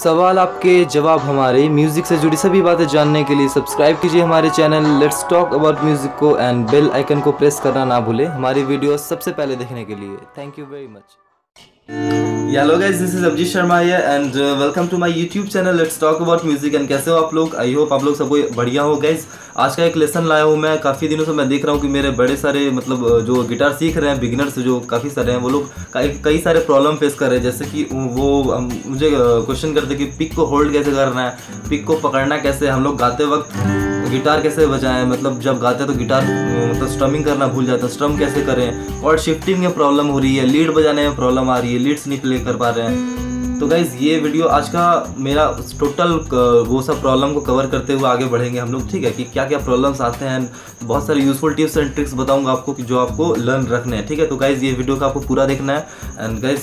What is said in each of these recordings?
सवाल आपके, जवाब हमारे। म्यूज़िक से जुड़ी सभी बातें जानने के लिए सब्सक्राइब कीजिए हमारे channel let's talk about music को एंड बेल आइकन को प्रेस करना ना भूलें हमारी वीडियो सबसे पहले देखने के लिए। Thank you very much. Hello guys, this is Abhijeet Sharma here and welcome to my YouTube channel let's talk about music. And कैसे हो आप लोग? आई होप आप लोग सब कोई बढ़िया हो। गाइस, आज का एक लेसन लाया हूँ मैं। काफ़ी दिनों से मैं देख रहा हूँ कि मेरे बड़े सारे मतलब जो गिटार सीख रहे हैं बिगिनर्स जो काफ़ी सारे हैं वो लोग कई सारे प्रॉब्लम फेस कर रहे हैं। जैसे कि वो मुझे क्वेश्चन करते कि पिक को होल्ड कैसे करना है, पिक को पकड़ना कैसे, हम लोग गाते वक्त गिटार कैसे बजाएं, मतलब जब गाते हैं तो गिटार मतलब स्ट्रमिंग करना भूल जाता है, स्ट्रम कैसे करें, और शिफ्टिंग में प्रॉब्लम हो रही है, लीड बजाने में प्रॉब्लम आ रही है, लीड्स नहीं प्ले कर पा रहे हैं। तो गाइज़ ये वीडियो आज का मेरा टोटल वो सब प्रॉब्लम को कवर करते हुए आगे बढ़ेंगे हम लोग, ठीक है, कि क्या क्या प्रॉब्लम्स आते हैं। बहुत सारे यूजफुल टिप्स एंड ट्रिक्स बताऊँगा आपको कि जो आपको लर्न रखने हैं, ठीक है। तो गाइज़ ये वीडियो का आपको पूरा देखना है and guys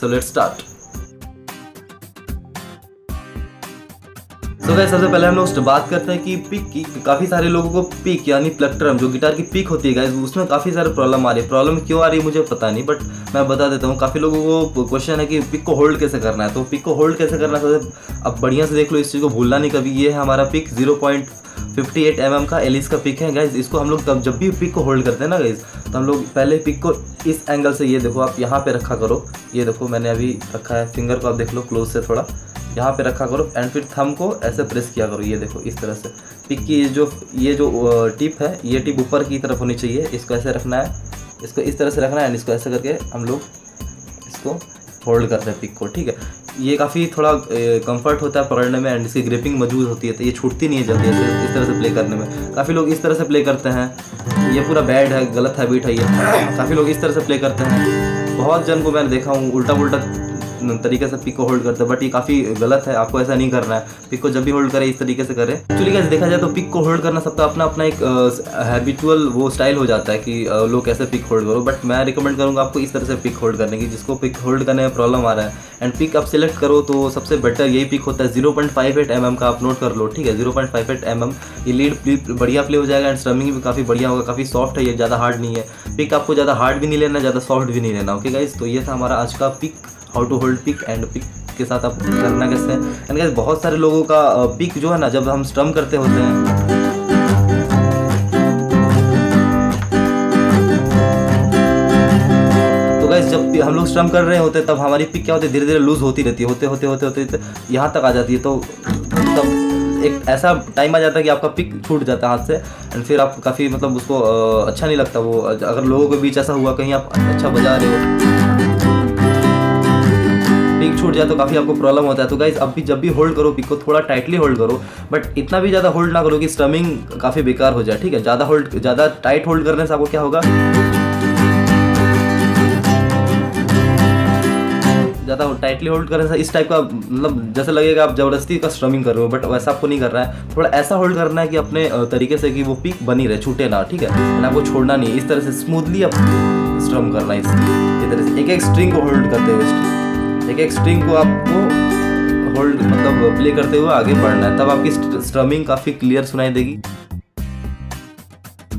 so let's start. तो गाइस सबसे पहले हम लोग बात करते हैं कि पिक की। काफ़ी सारे लोगों को पिक यानी प्लेक्ट्रम जो गिटार की पिक होती है गाइस उसमें काफ़ी सारे प्रॉब्लम आ रही है। प्रॉब्लम क्यों आ रही है मुझे पता नहीं, बट मैं बता देता हूँ। काफ़ी लोगों को क्वेश्चन है कि पिक को होल्ड कैसे करना है। तो पिक को होल्ड कैसे करना है अब बढ़िया से देख लो, इस चीज़ को भूलना नहीं कभी। ये है हमारा पिक 0.58 mm का एलिस का पिक है गाइज। इसको हम लोग तब जब भी पिक को होल्ड करते हैं ना गाइज तो हम लोग पहले पिक को इस एंगल से, ये देखो आप यहाँ पर रखा करो, ये देखो मैंने अभी रखा है, फिंगर को आप देख लो क्लोज से थोड़ा यहाँ पे रखा करो एंड फिर थंब को ऐसे प्रेस किया करो, ये देखो इस तरह से। पिक की ये जो टिप है ये टिप ऊपर की तरफ होनी चाहिए। इसको ऐसे रखना है, इसको इस तरह से रखना है एंड इसको ऐसे करके हम लोग इसको होल्ड करते हैं पिक को, ठीक है। ये काफ़ी थोड़ा कंफर्ट होता है पकड़ने में एंड इसकी ग्रिपिंग मजबूत होती है, तो ये छूटती नहीं है जल्दी। ऐसे इस तरह से प्ले करने में काफ़ी लोग इस तरह से प्ले करते हैं, ये पूरा बैड है, गलत हैबिट है ये। काफ़ी लोग इस तरह से प्ले करते हैं, बहुत जन को मैंने देखा हूँ उल्टा उल्टा तरीके से पिक को होल्ड करते हैं, बट ये काफ़ी गलत है। आपको ऐसा नहीं करना है, पिक को जब भी होल्ड करें इस तरीके से करें। एक्चुअली गाइस देखा जाए तो पिक को होल्ड करना सबका अपना अपना एक हैबिटुअल वो स्टाइल हो जाता है कि लोग कैसे पिक होल्ड करो, बट मैं रिकमेंड करूँगा आपको इस तरह से पिक होल्ड करने की, जिसको पिक होल्ड करने में प्रॉब्लम आ रहा है। एंड पिक आप सिलेक्ट करो तो सबसे बेटर यही पिक होता है। 0.58 mm का आप नोट कर लो, ठीक है, 0.58 mm। ये लीड बढ़िया प्ले हो जाएगा एंड स्ट्रमिंग भी काफ़ी बढ़िया होगा, काफ़ी सॉफ्ट है ये, ज़्यादा हार्ड नहीं है। पिक आपको ज़्यादा हार्ड भी नहीं लेना, ज़्यादा सॉफ्ट भी नहीं लेना। ओके गाइज, तो ये था हमारा आज का pick, how to hold pick and pick के साथ आप करना कैसे है। एंड गाइस बहुत सारे लोगों का पिक जो है ना जब हम स्ट्रम करते होते हैं तो गाइस जब हम लोग स्ट्रम कर रहे होते हैं तब हमारी पिक क्या होती है, धीरे धीरे लूज होती रहती है, होते यहाँ तक आ जाती है। तो तब एक ऐसा टाइम आ जाता है कि आपका पिक छूट जाता है हाथ से एंड फिर आप काफ़ी मतलब उसको अच्छा नहीं लगता वो। अगर लोगों के बीच ऐसा हुआ कहीं आप अच्छा बजा रहे हो पिक छूट जाए तो काफ़ी आपको प्रॉब्लम होता है। तो गाइज अब भी जब भी होल्ड करो पिक को थोड़ा टाइटली होल्ड करो, बट इतना भी ज़्यादा होल्ड ना करो कि स्ट्रमिंग काफ़ी बेकार हो जाए, ठीक है। ज़्यादा टाइट होल्ड करने से आपको क्या होगा, ज़्यादा टाइटली होल्ड करने से इस टाइप का मतलब जैसे लगेगा आप ज़बरदस्ती का स्ट्रमिंग कर रहे हो, बट वैसा आपको नहीं करना है। थोड़ा ऐसा होल्ड करना है कि अपने तरीके से कि वो पिक बनी रहे, छूटे ना, ठीक है, एंड आपको छोड़ना नहीं। इस तरह से स्मूथली आप स्ट्रम करना है, इस तरह से एक स्ट्रिंग को होल्ड करते हुए, एक स्ट्रिंग को आपको होल्ड मतलब प्ले करते हुए आगे बढ़ना है, तब आपकी स्ट्रमिंग काफ़ी क्लियर सुनाई देगी।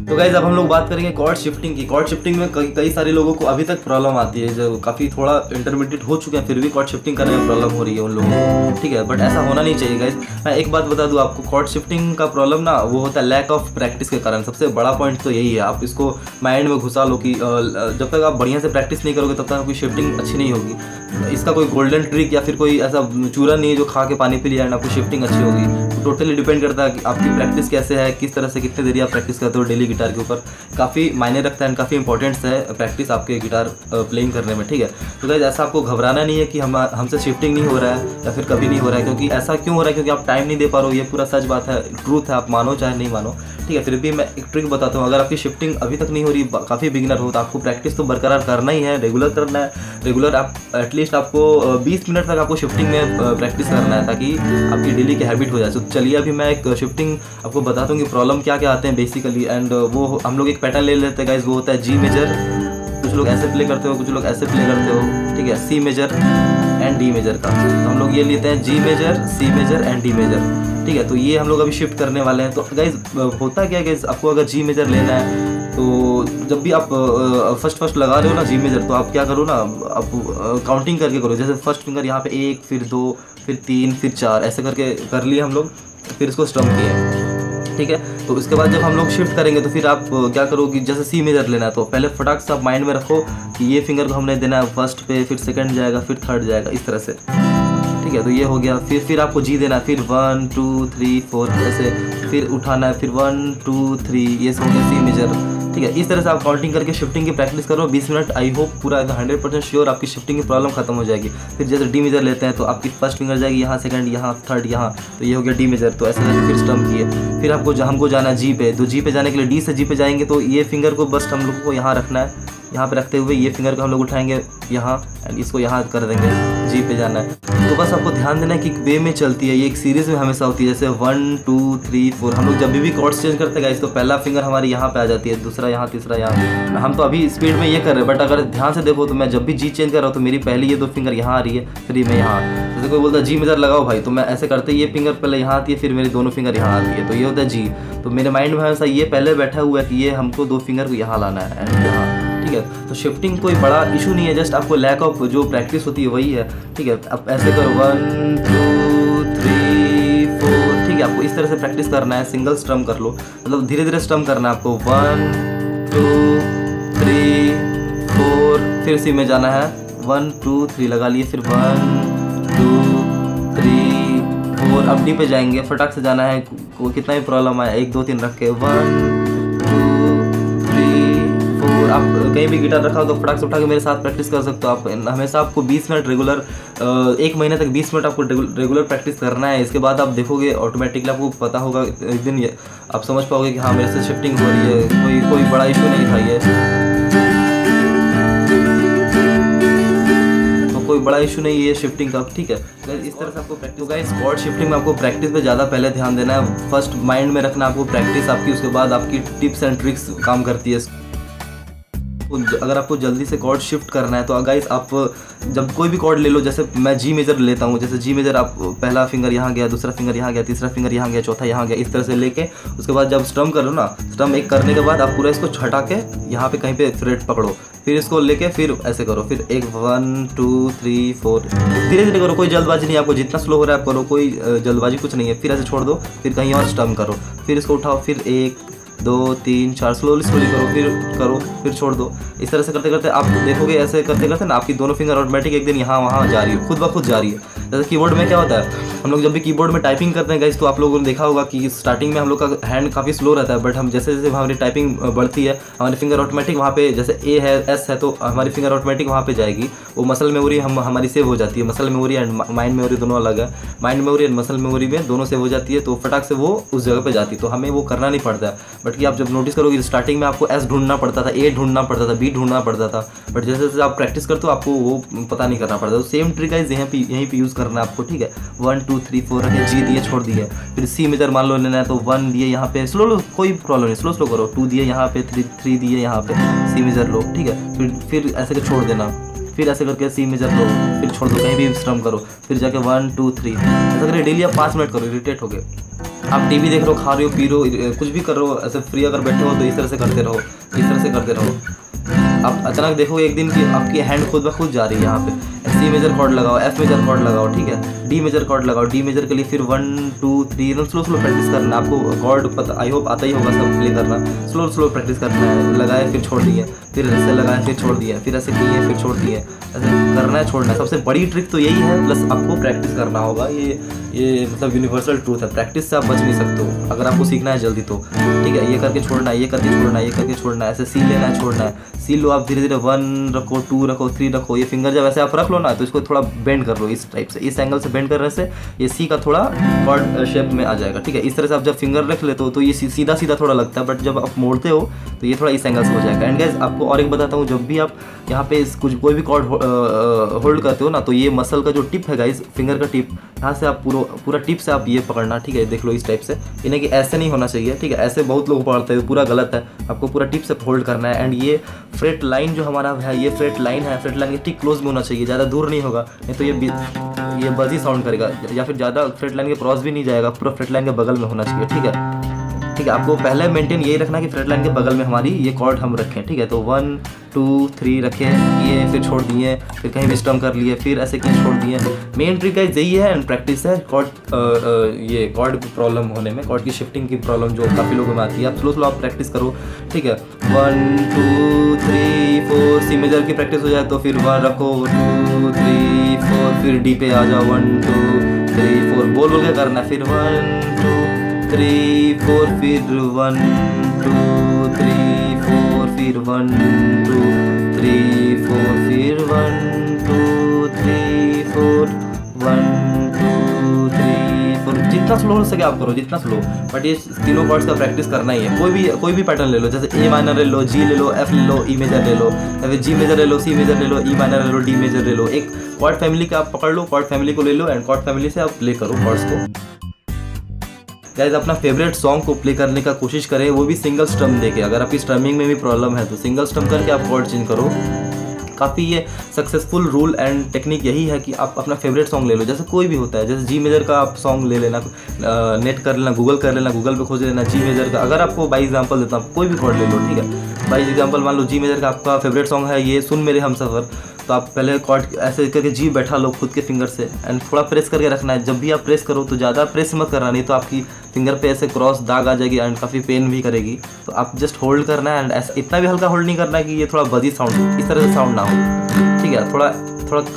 तो गाइज अब हम लोग बात करेंगे कॉर्ड शिफ्टिंग की। कॉर्ड शिफ्टिंग में कई सारे लोगों को अभी तक प्रॉब्लम आती है, जो काफ़ी थोड़ा इंटरमीडिएट हो चुके हैं फिर भी कॉर्ड शिफ्टिंग करने में प्रॉब्लम हो रही है उन लोगों को, ठीक है, बट ऐसा होना नहीं चाहिए गाइज। मैं एक बात बता दूं आपको, कॉर्ड शिफ्टिंग का प्रॉब्लम ना वो होता है लैक ऑफ प्रैक्टिस के कारण। सबसे बड़ा पॉइंट तो यही है, आप इसको माइंड में घुसा लो कि जब तक आप बढ़िया से प्रैक्टिस नहीं करोगे तब तक आपकी शिफ्टिंग अच्छी नहीं होगी। इसका कोई गोल्डन ट्रिक या फिर कोई ऐसा चूरा नहीं है जो खा के पानी पी लिया एंड आपकी शिफ्टिंग अच्छी होगी। टोटली डिपेंड करता है कि आपकी प्रैक्टिस कैसे है, किस तरह से कितने देरी आप प्रैक्टिस करते हो डेली गिटार के ऊपर, काफ़ी मायने रखता है एंड काफ़ी इंपॉर्टेंट्स है प्रैक्टिस आपके गिटार प्लेइंग करने में, ठीक है। तो गाइस ऐसा आपको घबराना नहीं है कि हमसे शिफ्टिंग नहीं हो रहा है या फिर कभी नहीं हो रहा है, क्योंकि ऐसा क्यों हो रहा है, क्योंकि आप टाइम नहीं दे पा रहे हो। ये पूरा सच बात है, ट्रूथ है, आप मानो चाहे नहीं मानो, ठीक है। फिर भी मैं एक ट्रिक बताता हूँ, अगर आपकी शिफ्टिंग अभी तक नहीं हो रही, काफ़ी बिगिनर हो, तो आपको प्रैक्टिस तो बरकरार करना ही है, रेगुलर करना है। रेगुलर आप एटलीस्ट आपको 20 मिनट तक आपको शिफ्टिंग में प्रैक्टिस करना है ताकि आपकी डेली की हैबिट हो जाए। तो चलिए अभी मैं एक शिफ्टिंग आपको बता दूँ कि प्रॉब्लम क्या क्या आते हैं बेसिकली, एंड वो हम लोग एक पैटर्न ले लेते हैं गाइज। वो होता है जी मेजर, कुछ लोग ऐसे प्ले करते हो, कुछ लोग ऐसे प्ले करते हो, ठीक है, C major, and D major का। तो हम लोग ये लेते हैं G major, C major and D major, ठीक है। तो ये हम लोग अभी शिफ्ट करने वाले हैं। तो गाइज होता क्या है, गाइज आपको अगर जी मेजर लेना है तो जब भी आप फर्स्ट लगा रहे हो ना जी मेजर, तो आप क्या करो ना, आप काउंटिंग करके करो। जैसे फर्स्ट फिंगर यहाँ पे एक, फिर दो, फिर तीन, फिर चार, ऐसे करके कर लिए हम लोग, फिर इसको स्ट्रम किए, ठीक है। तो इसके बाद जब हम लोग शिफ्ट करेंगे तो फिर आप क्या करोगे, जैसे सी मेजर लेना है तो पहले फटाक से आप माइंड में रखो कि ये फिंगर को हमने देना है फर्स्ट पे, फिर सेकेंड जाएगा, फिर थर्ड जाएगा, इस तरह से, ठीक है। तो ये हो गया। फिर आपको जी देना है, फिर 1 2 3 4 ऐसे, फिर उठाना है, फिर 1 2 3, ये हो गया सी मेजर, ठीक है। इस तरह से आप काउंटिंग करके शिफ्टिंग की प्रैक्टिस करो 20 मिनट। आई होप पूरा 100% श्योर आपकी शिफ्टिंग की प्रॉब्लम खत्म हो जाएगी। फिर जैसे डी मेजर लेते हैं तो आपकी फर्स्ट फिंगर जाएगी यहाँ, सेकंड यहाँ, थर्ड यहाँ, तो ये हो गया डी मेजर। तो ऐसे करके फिर स्टम्प किए, फिर आपको हमको जाना है जी पे। तो जी पे जाने के लिए डी से जी पे जाएंगे तो ये फिंगर को बस हम लोग को यहाँ रखना है, यहाँ पे रखते हुए ये फिंगर को हम लोग उठाएंगे यहाँ एंड इसको यहाँ कर देंगे, जी पे जाना है। तो बस आपको ध्यान देना है कि वे में चलती है, ये एक सीरीज़ में हमेशा होती है। जैसे 1 2 3 4 हम लोग जब भी कॉर्ड्स चेंज करते हैं तो पहला फिंगर हमारे यहाँ पे आ जाती है, दूसरा यहाँ, तीसरा यहाँ। हम तो अभी स्पीड में ये कर रहे हैं, बट अगर ध्यान से देखो तो मैं जब भी जी चेंज कर रहा हूँ तो मेरी पहली ये दो फिंगर यहाँ आ रही है, फिर मैं यहाँ। जैसे कोई बोलता है जी मेजर लगाओ भाई, तो मैं ऐसे करते ये फिंगर पहले यहाँ आती है, फिर मेरी दोनों फिंगर यहाँ आती है, तो ये होता है जी। तो मेरे माइंड में हमेशा ये पहले बैठा हुआ है कि ये हमको दो फिंगर को यहाँ लाना है एंड यहाँ, ठीक है। तो शिफ्टिंग कोई बड़ा इशू नहीं है, जस्ट आपको लैक ऑफ जो प्रैक्टिस होती है वही है, ठीक है। आप ऐसे करो 1 2 3 4, ठीक है। आपको इस तरह से प्रैक्टिस करना है, सिंगल स्ट्रम कर लो, मतलब धीरे धीरे स्ट्रम करना है आपको 1 2 3 4, फिर सी में जाना है 1 2 3 लगा लिए, फिर 1 2 3 4, अब डी पे जाएंगे, फटाक से जाना है, कितना ही प्रॉब्लम आया 1 2 3 रख के 1 2 3 4। आप कहीं भी गिटार रखा हो तो फटाक से उठा के मेरे साथ प्रैक्टिस कर सकते हो आप। हमेशा आपको 20 मिनट रेगुलर, एक महीने तक 20 मिनट आपको रेगुलर प्रैक्टिस करना है। इसके बाद आप देखोगे ऑटोमेटिकली आपको पता होगा, एक दिन आप समझ पाओगे कि हाँ मेरे से शिफ्टिंग हो रही है, कोई बड़ा इशू नहीं था कोई बड़ा इशू नहीं है शिफ्टिंग का, ठीक है। इस तरह से आपको प्रैक्टिस होगा। इस कॉर्ड शिफ्टिंग में आपको प्रैक्टिस पे ज़्यादा पहले ध्यान देना है, फर्स्ट माइंड में रखना आपको प्रैक्टिस आपकी, उसके बाद आपकी टिप्स एंड ट्रिक्स काम करती है। अगर आपको जल्दी से कॉर्ड शिफ्ट करना है तो गाइस आप जब कोई भी कॉर्ड ले लो, जैसे मैं जी मेजर लेता हूँ, जैसे जी मेजर आप पहला फिंगर यहाँ गया, दूसरा फिंगर यहाँ गया, तीसरा फिंगर यहाँ गया, चौथा यहाँ गया, इस तरह से लेके उसके बाद जब स्ट्रम कर लो ना, स्ट्रम एक करने के बाद आप पूरा इसको छटा के यहाँ पे कहीं पे फ्रेट पकड़ो, फिर इसको लेके फिर ऐसे करो, फिर एक 1 2 3 4, धीरे धीरे करो, कोई जल्दबाजी नहीं। आपको जितना स्लो हो रहा है आप करो, कोई जल्दबाजी कुछ नहीं है। फिर ऐसे छोड़ दो, फिर कहीं और स्ट्रम करो, फिर इसको उठाओ, फिर 1 2 3 4 स्लोली करो, फिर छोड़ दो। इस तरह से करते करते आप देखोगे, ऐसे करते करते ना आपकी दोनों फिंगर ऑटोमेटिक एक दिन यहाँ वहाँ जा रही है, खुद ब खुद जा रही है। जैसे कीबोर्ड में क्या होता है, हम लोग जब भी कीबोर्ड में टाइपिंग करते हैं गाइस, तो आप लोगों ने देखा होगा कि स्टार्टिंग में हम लोग का हैंड काफ़ी स्लो रहता है, बट हम जैसे जैसे हमारी टाइपिंग बढ़ती है, हमारी फिंगर ऑटोमेटिक वहाँ पे, जैसे ए है, एस है, तो हमारी फिंगर ऑटोमेटिक वहाँ पे जाएगी। वो मसल मेमोरी हमारी सेव हो जाती है। Muscle memory and mind memory दोनों अलग है, mind memory and muscle memory में दोनों सेव हो जाती है, तो फटाक से वो उस जगह पर जाती है, तो हमें वो करना नहीं पड़ता है। बट कि आप जब नोटिस करोगे स्टार्टिंग में आपको एस ढूंढना पड़ता था, ए ढूंढना पड़ता था, बी ढूंढना पड़ता था, बट जैसे जैसे आप प्रैक्टिस करते हो आपको वो पता नहीं करना पड़ता। तो सेम ट्रिक गाइस यहीं पे यूज़ करना है आपको, ठीक है। 1 2 3 4 रखे, जी दिए, छोड़ दिए, फिर सी मेजर मान लो लेना है तो 1 दिए यहाँ पे, स्लो लो, कोई प्रॉब्लम नहीं, स्लो स्लो करो, 2 दिए यहाँ पे, 3 दिए यहाँ पे, सी मेजर लो, ठीक है। फिर ऐसे कर छोड़ देना, फिर ऐसे करके सी मेजर लो, फिर छोड़ दो, कहीं भी स्ट्रम करो, फिर जाके 1 2 3, ऐसा करके डेली आप 5 मिनट करो, इरिटेट हो गए। आप टीवी देख रहे हो, खा रहे हो, पी रहे हो, कुछ भी कर रहे हो, ऐसे फ्री अगर बैठे हो तो इस तरह से करते रहो, इस तरह से करते रहो। आप अचानक देखोगे एक दिन कि आपकी हैंड खुद ब खुद जा रही है। यहाँ पे सी मेजर कॉर्ड लगाओ, एफ मेजर कॉर्ड लगाओ, ठीक है, डी मेजर कॉर्ड लगाओ। डी मेजर के लिए फिर 1 2 3, एकदम स्लो स्लो प्रैक्टिस करना। आपको कॉर्ड पता, आई होप आता ही होगा, सब प्ले करना, स्लो स्लो प्रैक्टिस करना है। लगाए फिर छोड़ दिए, फिर ऐसे लगाए फिर छोड़ दिए, फिर ऐसे किए फिर छोड़ दिए, ऐसे करना है, छोड़ना है। सबसे बड़ी ट्रिक तो यही है, प्लस आपको प्रैक्टिस करना होगा। ये मतलब यूनिवर्सल ट्रूथ है, प्रैक्टिस से आप बच नहीं सकते हो अगर आपको सीखना है जल्दी तो, ठीक है। ये करके छोड़ना है, ये करके छोड़ना है, ये करके छोड़ना है, ऐसे सी लेना है, छोड़ना है, सी लो। आप धीरे धीरे 1 रखो, 2 रखो, 3 रखो। ये फिंगर जब ऐसे आप रख लो ना तो इसको थोड़ा बेंड कर लो, इस टाइप से, इस एंगल से बेंड करने से ये सी का थोड़ा कॉर्ड शेप में आ जाएगा, ठीक है। इस तरह से आप जब फिंगर रख लेते हो तो ये सीधा सीधा थोड़ा लगता है, बट जब आप मोड़ते हो तो ये थोड़ा इस एंगल से हो जाएगा। एंड गाइस आपको और एक बताता हूँ, जब भी आप यहाँ पे कोई भी कॉर्ड होल्ड करते हो ना तो ये मसल का जो टिप है गाइस, फिंगर का टिप, यहाँ से आप पूरा टिप से आप ये पकड़ना, ठीक है, देख लो इस टाइप से, यानी कि ऐसे नहीं होना चाहिए, ठीक है, ऐसे बहुत लोग पकड़ते हैं, पूरा गलत है, आपको पूरा टिप से होल्ड करना है। एंड ये फ्रेट लाइन जो हमारा है, ये फ्रेट लाइन है, फ्रेट लाइन के ठीक क्लोज में होना चाहिए, ज़्यादा दूर नहीं होगा, नहीं तो ये बजी साउंड करेगा, या फिर ज़्यादा फ्रेट लाइन के क्रॉस भी नहीं जाएगा, पूरा फ्रेट लाइन के बगल में होना चाहिए, ठीक है। ठीक है, आपको पहले मेंटेन यही रखना कि फ्रेट लाइन के बगल में हमारी ये कॉर्ड हम रखें, ठीक है। तो 1 2 3 रखे किए, फिर छोड़ दिए, फिर कहीं मिस्टम कर लिए, फिर ऐसे कहीं छोड़ दिए। मेन ट्रिक है यही है एंड प्रैक्टिस है कॉर्ड, ये कॉर्ड की प्रॉब्लम होने में, कॉर्ड की शिफ्टिंग की प्रॉब्लम जो काफ़ी लोगों में आती है, आप स्लो स्लो आप प्रैक्टिस करो, ठीक है। 1 2 3 4 सी मेजर की प्रैक्टिस हो जाए तो फिर 1 रखो, 2 3 4, फिर डी पे आ जाओ, 1 2 3 4 बोल के करना, फिर 1 2 3 4, फिर 1 2 3 4, फिर 1 2 3 4, फिर 1 2 3 4, 1 2 3 4। जितना स्लो हो सके आप करो, जितना स्लो, बट ये तीनों कॉर्ड्स का प्रैक्टिस करना ही है। कोई भी पैटर्न ले लो, जैसे ए माइनर ले लो, जी ले लो, एफ ले लो, ई मेजर ले लो, या जी मेजर ले लो, सी मेजर ले लो, ई माइनर ले लो, डी मेजर ले लो। एक कॉर्ड फैमिली का आप पकड़ लो, कॉर्ड फैमिली को ले लो एंड कॉर्ड फैमिली से आप प्ले करो कॉर्ड्स को। गाइज, अपना फेवरेट सॉन्ग को प्ले करने का कोशिश करें, वो भी सिंगल स्ट्रम देके। अगर आपकी स्ट्रमिंग में भी प्रॉब्लम है तो सिंगल स्ट्रम करके आप कॉर्ड चेंज करो। काफ़ी ये सक्सेसफुल रूल एंड टेक्निक यही है कि आप अपना फेवरेट सॉन्ग ले लो, जैसे कोई भी होता है, जैसे जी मेजर का आप सॉन्ग ले लेना, नेट कर लेना, गूगल पे खोज लेना जी मेजर का। अगर आपको बाई एग्जाम्पल देता हूँ, कोई भी कॉर्ड ले लो, ठीक है। बाई एग्जाम्पल मान लो जी मेजर का आपका फेवरेट सॉन्ग है ये सुन मेरे हमसफर, तो आप पहले कॉर्ड ऐसे करके जी बैठा लो खुद के फिंगर से एंड थोड़ा प्रेस करके रखना है। जब भी आप प्रेस करो तो ज़्यादा प्रेस मत करना, नहीं तो आपकी फिंगर पे ऐसे क्रॉस दाग आ जाएगी एंड काफ़ी पेन भी करेगी। तो आप जस्ट होल्ड करना है एंड ऐसा इतना भी हल्का होल्ड नहीं करना है कि ये थोड़ा बजी साउंड हो, इस तरह से साउंड ना हो, ठीक है। थोड़ा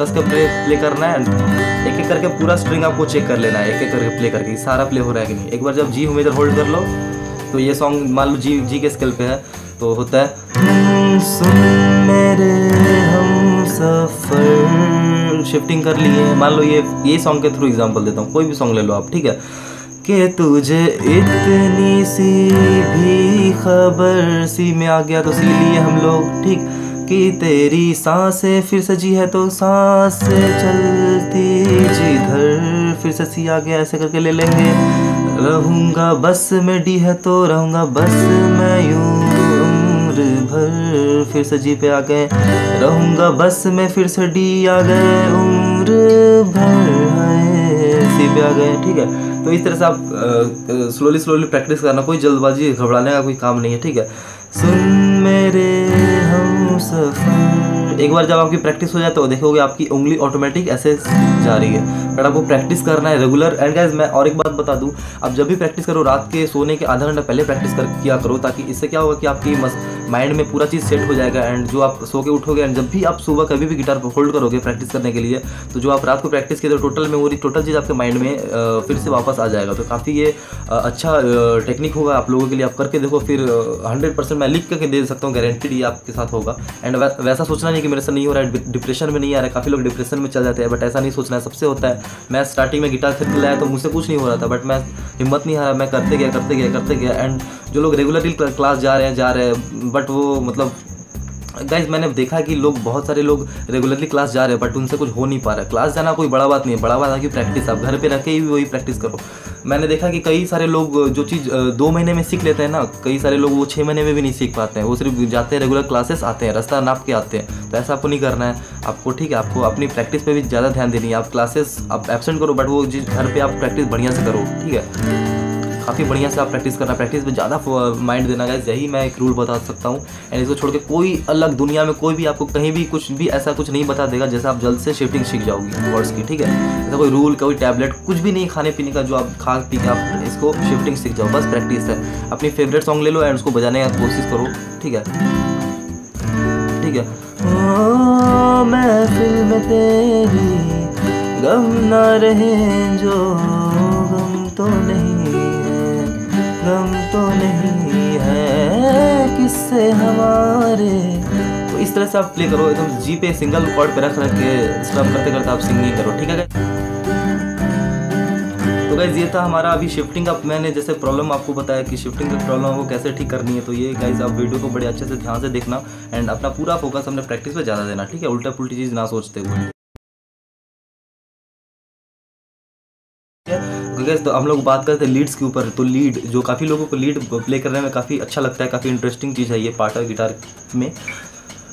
कस के प्ले करना है एंड एक एक करके पूरा स्ट्रिंग आपको चेक कर लेना है, एक एक करके प्ले करके सारा प्ले हो रहा है कि नहीं। एक बार जब जी मेजर होल्ड कर लो, तो ये सॉन्ग मान लो जी के स्केल पे है, तो होता है सुन मेरे हम सफर, शिफ्टिंग कर लिए। मान लो ये सॉन्ग के थ्रू एग्जांपल देता हूँ, कोई भी सॉन्ग ले लो आप, ठीक है। कि तुझे इतनी सी भी खबर, सी में आ गया तो सी लिए हम लोग, ठीक। कि तेरी सांसें, फिर से जी है तो सांसें चलती जिधर, फिर से सी आ गया, ऐसे करके ले लेंगे। रहूँगा बस में, डी है तो रहूँगा बस मैं यूँ उम्र भर, फिर से जी पे आ गए। रहूँगा बस में, फिर से डी आ गए, उम्र भर है, सी पे आ गए, ठीक है। तो इस तरह से आप स्लोली स्लोली प्रैक्टिस करना, कोई जल्दबाजी घबराने का कोई काम नहीं है, ठीक है। सुन मेरे हम सफर, एक बार जब आपकी प्रैक्टिस हो जाए तो देखोगे आपकी उंगली ऑटोमेटिक ऐसे जा रही है, बट आपको प्रैक्टिस करना है रेगुलर। एंड गाइस, मैं और एक बात बता दूं, आप जब भी प्रैक्टिस करो रात के सोने के आधा घंटा पहले प्रैक्टिस किया करो, ताकि इससे क्या होगा कि आपकी माइंड में पूरा चीज़ सेट हो जाएगा। एंड जो आप सो के उठोगे एंड जब भी आप सुबह कभी भी गिटार होल्ड करोगे प्रैक्टिस करने के लिए, तो जो आप रात को प्रैक्टिस किए तो टोटल मेमोरी, टोटल चीज़ आपके माइंड में फिर से वापस आ जाएगा। तो काफ़ी ये अच्छा टेक्निक होगा आप लोगों के लिए, आप करके देखो। फिर 100% मैं लिख करके दे सकता हूँ, गारंटीड ये आपके साथ होगा। एंड वैसा सोचना नहीं कि मेरे से नहीं हो रहा है, डिप्रेशन में नहीं आ रहा है, काफ़ी लोग डिप्रेशन में चल जाते हैं, बट ऐसा नहीं सोचना है, सबसे होता है। मैं स्टार्टिंग में गिटार खरीद लाया तो मुझसे कुछ नहीं हो रहा था, बट मैं हिम्मत नहीं हारा, मैं करते गया। एंड जो लोग रेगुलरली क्लास जा रहे हैं, बट वो मतलब गाइज मैंने देखा कि लोग, बहुत सारे लोग रेगुलरली क्लास जा रहे हैं बट उनसे कुछ हो नहीं पा रहा है। क्लास जाना कोई बड़ा बात नहीं है, बड़ा बात है कि प्रैक्टिस, आप घर पे रह के ही वही प्रैक्टिस करो। मैंने देखा कि कई सारे लोग जो चीज़ 2 महीने में सीख लेते हैं ना, कई सारे लोग वो 6 महीने में भी नहीं सीख पाते हैं। वो सिर्फ जाते हैं, रेगुलर क्लासेस आते हैं, रास्ता नाप के आते हैं। तो ऐसा आपको नहीं करना है आपको, ठीक है। आपको अपनी प्रैक्टिस पे भी ज़्यादा ध्यान देनी है। आप क्लासेस आप एब्सेंट करो, बट वो जिस घर पर आप प्रैक्टिस बढ़िया से करो, ठीक है। काफ़ी बढ़िया से आप प्रैक्टिस करना, प्रैक्टिस पे ज़्यादा माइंड देना। गाइस, यही मैं एक रूल बता सकता हूँ। एंड इसको छोड़ के कोई अलग दुनिया में कोई भी आपको कहीं भी कुछ भी ऐसा कुछ नहीं बता देगा जैसा आप जल्द से शिफ्टिंग सीख जाओगी वर्ड्स की, ठीक है। ऐसा कोई रूल, कोई टैबलेट, कुछ भी नहीं, खाने पीने का जो आप खा पी के आप इसको शिफ्टिंग सीख जाओ, बस प्रैक्टिस है। अपनी फेवरेट सॉन्ग ले लो एंड उसको बजाने की कोशिश करो, ठीक है, ठीक है। महफिल में तेरी गम ना रहे, जो गम तो नहीं, गम तो नहीं है किससे हमारे। तो इस तरह से आप प्ले करो, एकदम जी पे सिंगल कॉर्ड पे रख के स्ट्रम करते करते आप सिंगिंग करो, ठीक है। तो गाइज ये था हमारा अभी शिफ्टिंग का, मैंने जैसे प्रॉब्लम आपको बताया कि शिफ्टिंग की प्रॉब्लम को कैसे ठीक करनी है। तो ये गाइज आप वीडियो को बड़े अच्छे से ध्यान से देखना एंड अपना पूरा फोकस हमने प्रैक्टिस पे ज़्यादा देना, ठीक है। उल्टा पुल्टी चीज़ ना सोचते हुए। है। अगर तो हम लोग बात करते हैं लीड्स के ऊपर, तो लीड जो काफ़ी लोगों को लीड प्ले करने में काफ़ी अच्छा लगता है, काफ़ी इंटरेस्टिंग चीज़ है ये पार्ट और गिटार में।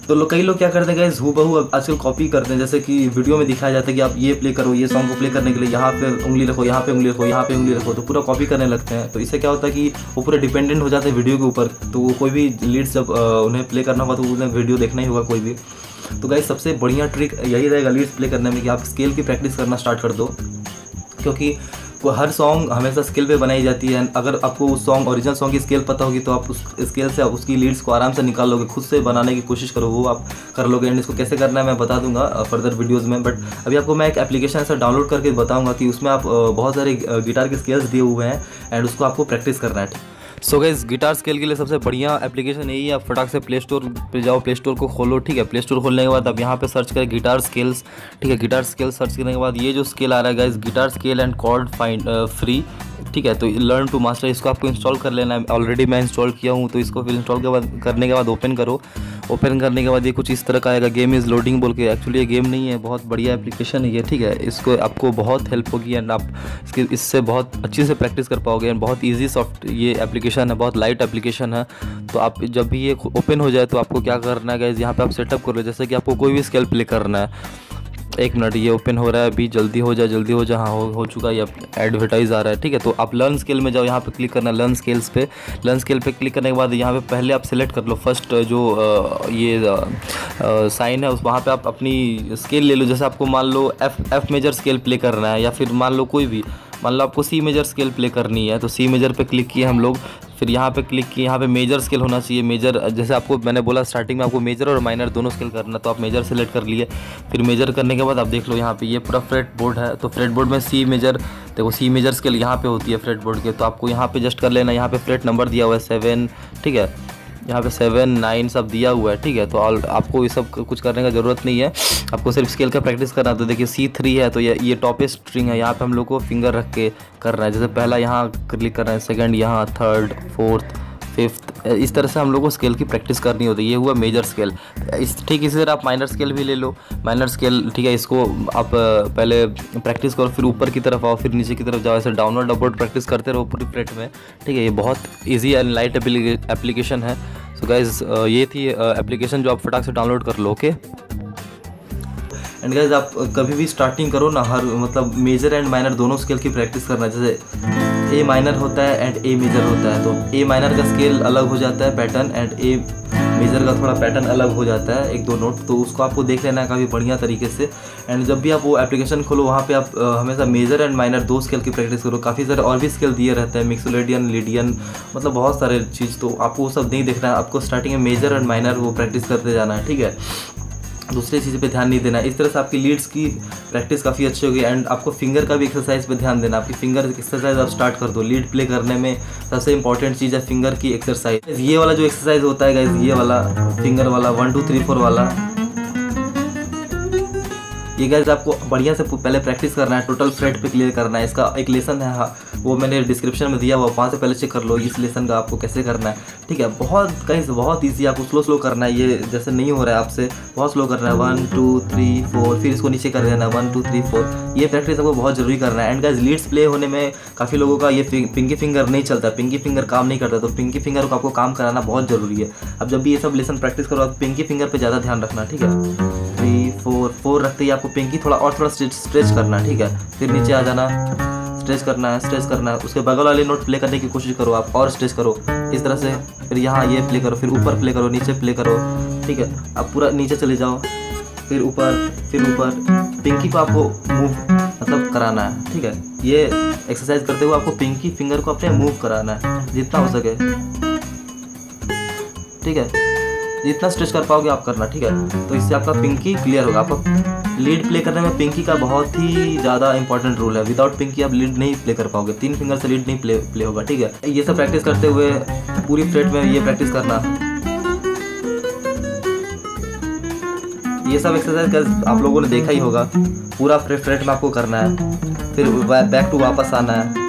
तो कई लोग क्या करते हैं गाइस, हूबहू आजकल कॉपी करते हैं। जैसे कि वीडियो में दिखाया जाता है कि आप ये प्ले करो, ये सॉन्ग को प्ले करने के लिए यहाँ पे उंगली रखो, यहाँ पे उंगली रखो, यहाँ पे उंगली रखो, तो पूरा कॉपी करने लगते हैं। तो इससे क्या होता है कि वो पूरा डिपेंडेंट हो जाते हैं वीडियो के ऊपर। तो वो कोई भी लीड्स जब उन्हें प्ले करना होगा तो उन्हें वीडियो देखना ही होगा कोई भी। तो गाइस सबसे बढ़िया ट्रिक यही रहेगा लीड्स प्ले करने में कि आप स्केल की प्रैक्टिस करना स्टार्ट कर दो, क्योंकि हर सॉन्ग हमेशा स्केल पे बनाई जाती है। अगर आपको उस सॉन्ग ओरिजिनल सॉन्ग की स्केल पता होगी तो आप उस स्केल से आप उसकी लीड्स को आराम से निकाल लोगे, खुद से बनाने की कोशिश करो, वो आप कर लोगे। एंड इसको कैसे करना है मैं बता दूंगा फर्दर वीडियोस में, बट अभी आपको मैं एक एप्लीकेशन ऐसा डाउनलोड करके बताऊंगा कि उसमें आप बहुत सारे गिटार के स्केल्स दिए हुए हैं एंड उसको आपको प्रैक्टिस करना है। सो गाइस गिटार स्केल के लिए सबसे बढ़िया एप्लीकेशन यही है। आप फटाक से प्ले स्टोर पे जाओ, प्ले स्टोर को खोलो, ठीक है। प्ले स्टोर खोलने के बाद आप यहाँ पे सर्च करें गिटार स्केल्स, ठीक है। गिटार स्केल सर्च करने के बाद ये जो स्केल आ रहा है guys, guitar scale and chord find free, ठीक है। तो लर्न टू मास्टर, इसको आपको इंस्टॉल कर लेना है। ऑलरेडी मैं इंस्टॉल किया हूँ, तो इसको फिर इंस्टॉल के बाद करने के बाद ओपन करो। ओपन करने के बाद ये कुछ इस तरह का आएगा, गेम इज़ लोडिंग बोल के। एक्चुअली ये गेम नहीं है, बहुत बढ़िया एप्लीकेशन है ये, ठीक है। इसको आपको बहुत हेल्प होगी एंड आप इससे बहुत अच्छे से प्रैक्टिस कर पाओगे एंड बहुत ईजी सॉफ्ट ये एप्लीकेशन है, बहुत लाइट एप्लीकेशन है। तो आप जब भी ये ओपन हो जाए तो आपको क्या करना है गाइस, यहाँ पर आप सेटअप करो। जैसे कि आपको कोई भी स्केल प्ले करना है, एक मिनट ये ओपन हो रहा है अभी, जल्दी हो जाए, जल्दी हो जाए। हाँ हो चुका है, एडवर्टाइज आ रहा है, ठीक है। तो आप लर्न स्केल में जाओ, यहाँ पे क्लिक करना है लर्न स्केल्स पे। लर्न स्केल पे क्लिक करने के बाद यहाँ पे पहले आप सेलेक्ट कर लो फर्स्ट जो ये साइन है उस, वहाँ पे आप अपनी स्केल ले लो। जैसे आपको मान लो एफ मेजर स्केल प्ले करना है, या फिर मान लो कोई भी, मान लो आपको सी मेजर स्केल प्ले करनी है, तो सी मेजर पे क्लिक किए हम लोग। फिर यहाँ पे क्लिक किए, यहाँ पे मेजर स्केल होना चाहिए मेजर। जैसे आपको मैंने बोला स्टार्टिंग में आपको मेजर और माइनर दोनों स्केल करना, तो आप मेजर सेलेक्ट कर लिए। फिर मेजर करने के बाद आप देख लो यहाँ पे ये पूरा फ्रेट बोर्ड है, तो फ्रेट बोर्ड में सी मेजर, देखो सी मेजर स्केल यहाँ पे होती है फ्रेट बोर्ड के। तो आपको यहाँ पे जस्ट कर लेना, यहाँ पे फ्रेट नंबर दिया हुआ है 7, ठीक है। यहाँ पे 7, 9 सब दिया हुआ है, ठीक है। तो आपको ये सब कुछ करने का ज़रूरत नहीं है, आपको सिर्फ स्केल का प्रैक्टिस करना है। तो देखिए C3 है, तो ये टॉपेस्ट स्ट्रिंग है, यहाँ पे हम लोग को फिंगर रख के करना है। जैसे पहला यहाँ क्लिक करना है, सेकंड यहाँ, थर्ड, फोर्थ, फिफ्थ, इस तरह से हम लोग को स्केल की प्रैक्टिस करनी होती है। ये हुआ मेजर स्केल। ठीक इसी तरह आप माइनर स्केल भी ले लो, माइनर स्केल, ठीक है। इसको आप पहले प्रैक्टिस करो, फिर ऊपर की तरफ आओ, फिर नीचे की तरफ जाओ, ऐसे डाउनवर्ड अपवर्ड प्रैक्टिस करते रहो पूरी फ्रेट में, ठीक है। ये बहुत ईजी एंड लाइट एप्लीकेशन है। सो गाइज ये थी एप्लीकेशन जो आप फटाक से डाउनलोड कर लो, ओके। एंड गाइज आप कभी भी स्टार्टिंग करो ना, हर मतलब मेजर एंड माइनर दोनों स्केल की प्रैक्टिस करना। जैसे ए माइनर होता है एंड ए मेजर होता है, तो ए माइनर का स्केल अलग हो जाता है पैटर्न एंड ए मेजर का थोड़ा पैटर्न अलग हो जाता है, 1-2 नोट। तो उसको आपको देख लेना है काफ़ी बढ़िया तरीके से। एंड जब भी आप वो एप्लीकेशन खोलो वहाँ पे आप हमेशा मेजर एंड माइनर दो स्केल की प्रैक्टिस करो। काफ़ी सारे और भी स्केल दिए रहते हैं, मिक्सोलेडियन, लीडियन, मतलब बहुत सारे चीज़, तो आपको वो सब नहीं देखना है। आपको स्टार्टिंग में मेजर एंड माइनर वो प्रैक्टिस करते जाना है, ठीक है। दूसरी चीज़ पे ध्यान नहीं देना। इस तरह से आपकी लीड्स की प्रैक्टिस काफ़ी अच्छी होगी एंड आपको फिंगर का भी एक्सरसाइज पे ध्यान देना। आपकी फिंगर एक्सरसाइज आप स्टार्ट कर दो। लीड प्ले करने में सबसे इंपॉर्टेंट चीज़ है फिंगर की एक्सरसाइज। ये वाला जो एक्सरसाइज होता है गाइस, ये वाला फिंगर वाला 1 2 3 4 वाला, ये गाइस आपको बढ़िया से पहले प्रैक्टिस करना है, टोटल फ्रेट पे क्लियर करना है। इसका एक लेसन है, हाँ वो मैंने डिस्क्रिप्शन में दिया हुआ, वहाँ से पहले चेक कर लो इस लेसन का आपको कैसे करना है, ठीक है। बहुत ईजी, आपको स्लो करना है। ये जैसे नहीं हो रहा है आपसे, बहुत स्लो करना है, 1 2 3 4, फिर इसको नीचे कर देना है 1 2 3 4। ये प्रैक्टिस आपको बहुत जरूरी करना है। एंड गाइस लीड्स प्ले होने में काफ़ी लोगों का ये पिंकी फिंगर नहीं चलता, पिंकी फिंगर काम नहीं करता, तो पिंकी फिंगर को आपको काम कराना बहुत ज़रूरी है। अब जब भी ये सब लेसन प्रैक्टिस करो आप पिंकी फिंगर पर ज़्यादा ध्यान रखना, ठीक है। 3 4 4 रखते ही आपको पिंकी थोड़ा स्ट्रेच करना, ठीक है। फिर नीचे आ जाना, स्ट्रेच करना है, स्ट्रेच करना है, उसके बगल वाले नोट प्ले करने की कोशिश करो आप, और स्ट्रेच करो इस तरह से। फिर यहाँ ये प्ले करो, फिर ऊपर प्ले करो, नीचे प्ले करो, ठीक है। आप पूरा नीचे चले जाओ, फिर ऊपर, फिर ऊपर। पिंकी को आपको मूव मतलब कराना है, ठीक है। ये एक्सरसाइज करते हुए आपको पिंकी फिंगर को अपने मूव कराना है जितना हो सके, ठीक है। जितना स्ट्रेच कर पाओगे आप करना, ठीक है। तो इससे आपका पिंकी क्लियर होगा। आपका लीड प्ले करने में पिंकी का बहुत ही ज़्यादा इंपॉर्टेंट रोल है। विदाउट पिंकी आप लीड नहीं प्ले कर पाओगे, 3 फिंगर से लीड नहीं प्ले होगा, ठीक है। ये सब प्रैक्टिस करते हुए पूरी फ्रेट में ये प्रैक्टिस करना, ये सब एक्सरसाइज आप लोगों ने देखा ही होगा, पूरा फ्रेट में आपको करना है। फिर बैक टू वापस आना है,